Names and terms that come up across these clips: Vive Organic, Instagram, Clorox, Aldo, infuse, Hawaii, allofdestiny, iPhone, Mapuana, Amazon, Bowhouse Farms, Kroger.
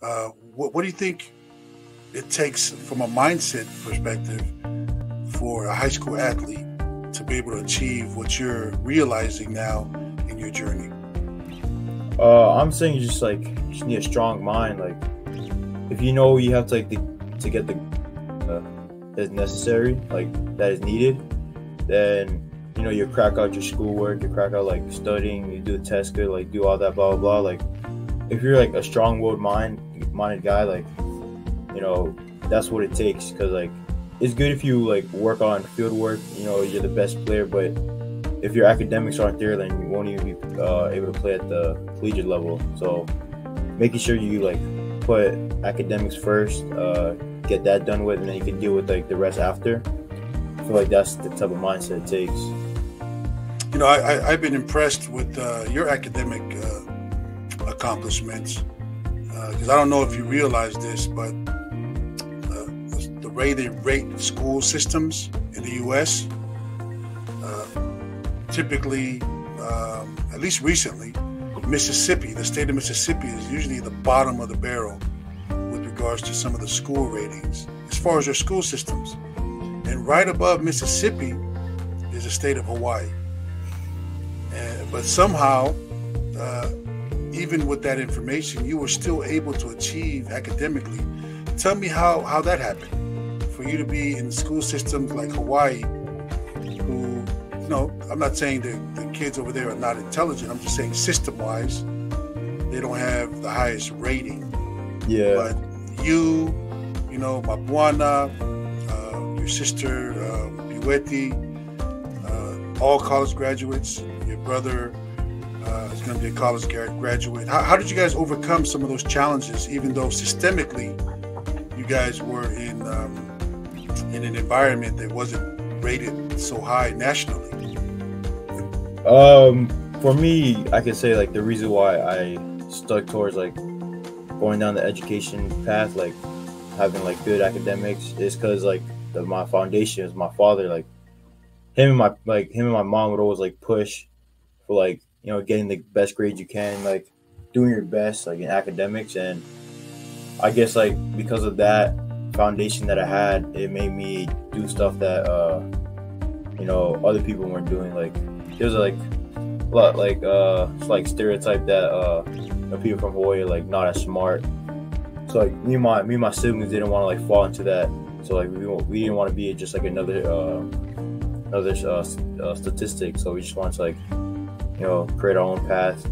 What do you think it takes from a mindset perspective for a high school athlete to be able to achieve what you're realizing now in your journey? I'm saying you just need a strong mind. Like, if you know you have to to get the that's necessary, that is needed, then you know you crack out your schoolwork, you crack out studying, you do the test good, do all that, blah blah blah. If you're a strong-willed minded guy, you know, that's what it takes. Because it's good if you work on field work, you know, you're the best player, but if your academics aren't there, then you won't even be able to play at the collegiate level. So making sure you put academics first, get that done with, and then you can deal with the rest after. I feel that's the type of mindset it takes. You know, I've been impressed with your academic accomplishments, because I don't know if you realize this, but the way they rate school systems in the U.S., typically, at least recently, Mississippi, the state of Mississippi, is usually the bottom of the barrel with regards to some of the school ratings, as far as their school systems. And right above Mississippi is the state of Hawaii. But somehow, even with that information, you were still able to achieve academically. Tell me how that happened for you to be in school systems like Hawaii, who, you know, I'm not saying that the kids over there are not intelligent. I'm just saying system-wise, they don't have the highest rating. Yeah. But you know, Mapuana, your sister, Bueti, all college graduates, your brother, it's going to be a college graduate. How did you guys overcome some of those challenges, even though systemically you guys were in an environment that wasn't rated so high nationally? For me, I can say the reason why I stuck towards going down the education path, having good academics, is because my foundation is my father. Him and my mom would always push for you know, getting the best grades you can, doing your best, in academics. And I guess, because of that foundation that I had, it made me do stuff that, you know, other people weren't doing. There's, a lot, it's, stereotype that, you know, people from Hawaii are, not as smart. So, me and my siblings didn't want to, fall into that. So, we didn't want to be just, another, statistic. So, we just wanted to, you know, create our own path,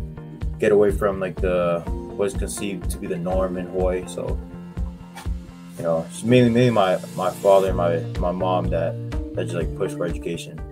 get away from the what's conceived to be the norm in Hawaii. So, you know, it's mainly my father and my mom that just pushed for education.